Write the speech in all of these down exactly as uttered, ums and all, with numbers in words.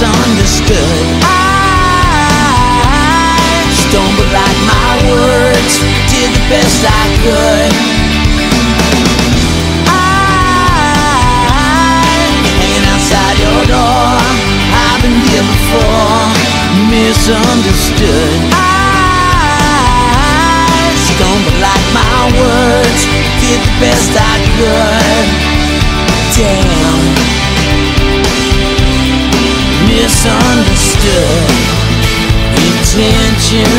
misunderstood. I stumbled like my words, did the best I could. I, hanging outside your door, I've been here before, misunderstood. I stumbled like my words, did the best I could. Damn. Misunderstood, intentions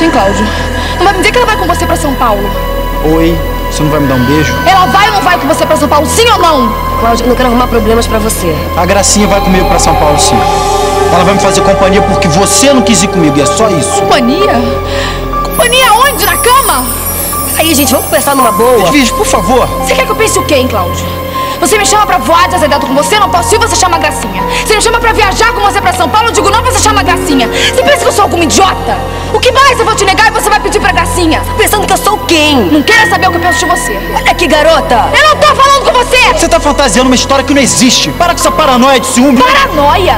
Hein, Cláudio? Não vai me dizer que ela vai com você pra São Paulo? Oi, você não vai me dar um beijo? Ela vai ou não vai com você pra São Paulo, sim ou não? Cláudio, eu não quero arrumar problemas pra você. A Gracinha vai comigo pra São Paulo, sim. Ela vai me fazer companhia porque você não quis ir comigo, e é só isso. Companhia? Companhia onde? Na cama? Aí, gente, vamos pensar numa boa. Edvige, por favor. Você quer que eu pense o quê, hein, Cláudio? Você me chama pra voar desazeitado com você, eu não posso ir, você chama a Gracinha. Você me chama pra viajar com você pra São Paulo, eu digo não, você chama a Gracinha. Você pensa que eu sou alguma idiota? O que mais eu vou te negar e você vai pedir pra Gracinha? Você tá pensando que eu sou quem? Não quero saber o que eu penso de você. Olha aqui, garota. Eu não tô falando com você. Você tá fantasiando uma história que não existe. Para com essa paranoia de ciúme. Paranoia?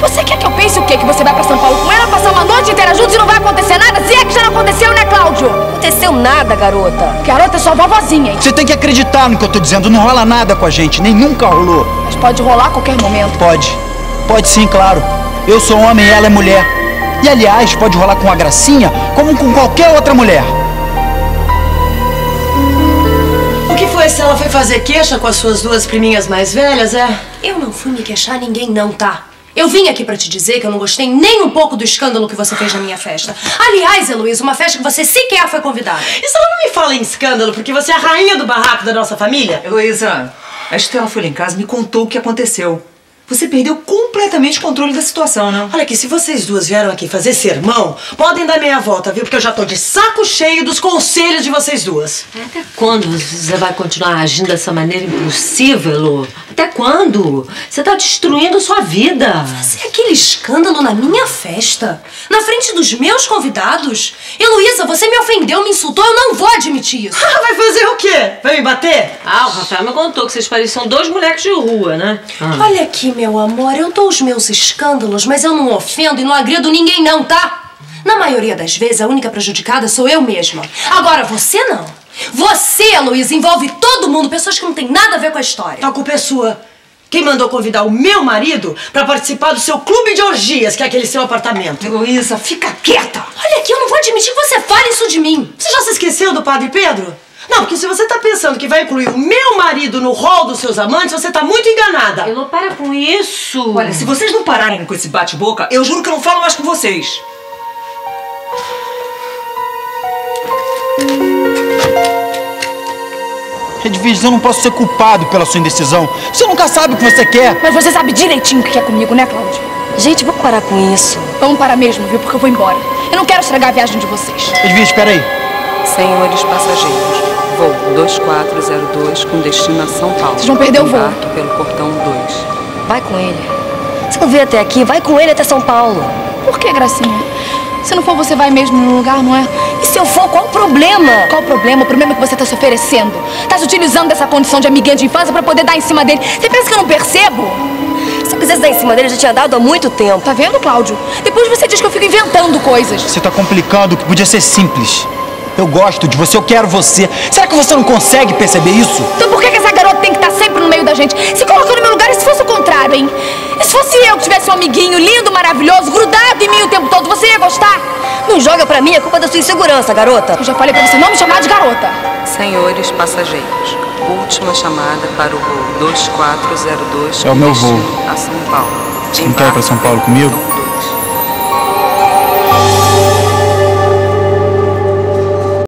Você quer que eu pense o quê? Que você vai pra São Paulo com ela, passar uma noite inteira juntos e não vai acontecer nada? Se é que já não aconteceu, né, Cláudio? Não aconteceu nada, garota. Garota, é só vovozinha, hein? Você tem que acreditar no que eu tô dizendo. Não rola nada com a gente, nem nunca rolou. Mas pode rolar a qualquer momento. Pode. Pode sim, claro. Eu sou homem e ela é mulher. E, aliás, pode rolar com a Gracinha como com qualquer outra mulher. O que foi se ela foi fazer queixa com as suas duas priminhas mais velhas, é? Eu não fui me queixar ninguém não, tá? Eu vim aqui pra te dizer que eu não gostei nem um pouco do escândalo que você fez na minha festa. Aliás, Heloísa, uma festa que você sequer foi convidada. E se ela não me fala em escândalo porque você é a rainha do barraco da nossa família? Heloísa, a Estela foi lá em casa e me contou o que aconteceu. Você perdeu completamente o controle da situação, né? Olha aqui, se vocês duas vieram aqui fazer sermão, podem dar meia volta, viu? Porque eu já tô de saco cheio dos conselhos de vocês duas. Até quando você vai continuar agindo dessa maneira impulsiva, Elô? Até quando? Você tá destruindo a sua vida. Fazer aquele escândalo na minha festa, na frente dos meus convidados? Heloísa, você me ofendeu, me insultou, eu não vou admitir isso. Vai fazer o quê? Vai me bater? Ah, o Rafael me contou que vocês pareciam dois moleques de rua, né? Ah. Olha aqui, meu amor, eu dou os meus escândalos, mas eu não ofendo e não agredo ninguém não, tá? Na maioria das vezes, a única prejudicada sou eu mesma. Agora, você não. Você, Heloísa, envolve todo mundo, pessoas que não tem nada a ver com a história. A culpa é sua. Quem mandou convidar o meu marido pra participar do seu clube de orgias, que é aquele seu apartamento? Heloísa, fica quieta. Olha aqui, eu não vou admitir que você fale isso de mim. Você já se esqueceu do Padre Pedro? Não, porque se você tá pensando que vai incluir o meu marido no rol dos seus amantes, você tá muito enganada. Eu não para com isso. Olha, se vocês não pararem com esse bate-boca, eu juro que eu não falo mais com vocês. Edwiges, eu não posso ser culpado pela sua indecisão. Você nunca sabe o que você quer. Mas você sabe direitinho o que quer comigo, né, Cláudia? Gente, vamos parar com isso. Vamos parar mesmo, viu? Porque eu vou embora. Eu não quero estragar a viagem de vocês. Edwiges, espera aí. Senhores passageiros, voo dois quatro zero dois com destino a São Paulo. Vocês vão perder o voo. Embarque pelo portão dois. Vai com ele. Você não veio até aqui, vai com ele até São Paulo. Por que, Gracinha? Se não for, você vai mesmo num lugar, não é? E se eu for, qual o problema? Qual o problema? O problema é que você tá se oferecendo. Tá se utilizando dessa condição de amiguinha de infância pra poder dar em cima dele. Você pensa que eu não percebo? Se eu quisesse dar em cima dele, eu já tinha dado há muito tempo. Tá vendo, Cláudio? Depois você diz que eu fico inventando coisas. Você tá complicando o que podia ser simples. Eu gosto de você, eu quero você. Será que você não consegue perceber isso? Então por que, que essa garota tem que estar sempre no meio da gente? Se colocou no meu lugar, e se fosse o contrário, hein? E Se fosse eu que tivesse um amiguinho lindo, maravilhoso, grudado em mim o tempo todo, você ia gostar? Não joga pra mim, é culpa da sua insegurança, garota. Eu já falei pra você não me chamar de garota. Senhores passageiros, última chamada para o voo dois quatro zero dois. É o meu voo. A São Paulo. Você não quer ir pra São Paulo comigo?